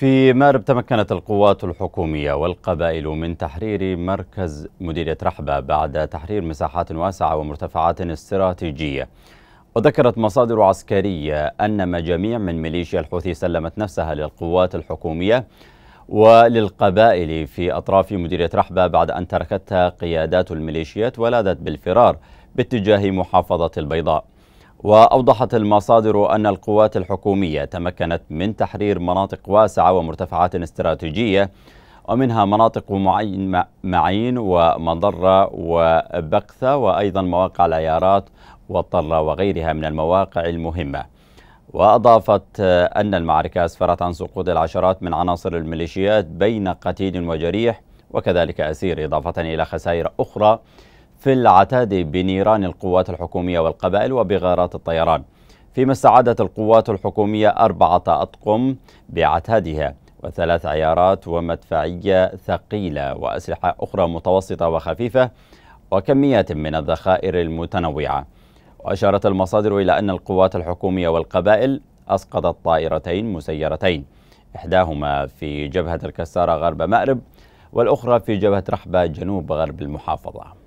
في مارب تمكنت القوات الحكومية والقبائل من تحرير مركز مديرية رحبة بعد تحرير مساحات واسعة ومرتفعات استراتيجية. وذكرت مصادر عسكرية أن مجاميع من ميليشيا الحوثي سلمت نفسها للقوات الحكومية وللقبائل في أطراف مديرية رحبة بعد أن تركتها قيادات الميليشيات ولاذت بالفرار باتجاه محافظة البيضاء. وأوضحت المصادر أن القوات الحكومية تمكنت من تحرير مناطق واسعة ومرتفعات استراتيجية ومنها مناطق معين ومضرة وبقثة وأيضا مواقع العيارات والطرة وغيرها من المواقع المهمة. وأضافت أن المعركة أسفرت عن سقوط العشرات من عناصر الميليشيات بين قتيل وجريح وكذلك أسير، إضافة إلى خسائر أخرى في العتاد بنيران القوات الحكومية والقبائل وبغارات الطيران. فيما استعادت القوات الحكومية 4 أطقم بعتادها و3 عيارات ومدفعية ثقيلة وأسلحة أخرى متوسطة وخفيفة وكميات من الذخائر المتنوعة. وأشارت المصادر إلى أن القوات الحكومية والقبائل أسقطت طائرتين مسيرتين، إحداهما في جبهة الكسارة غرب مأرب والأخرى في جبهة رحبة جنوب غرب المحافظة.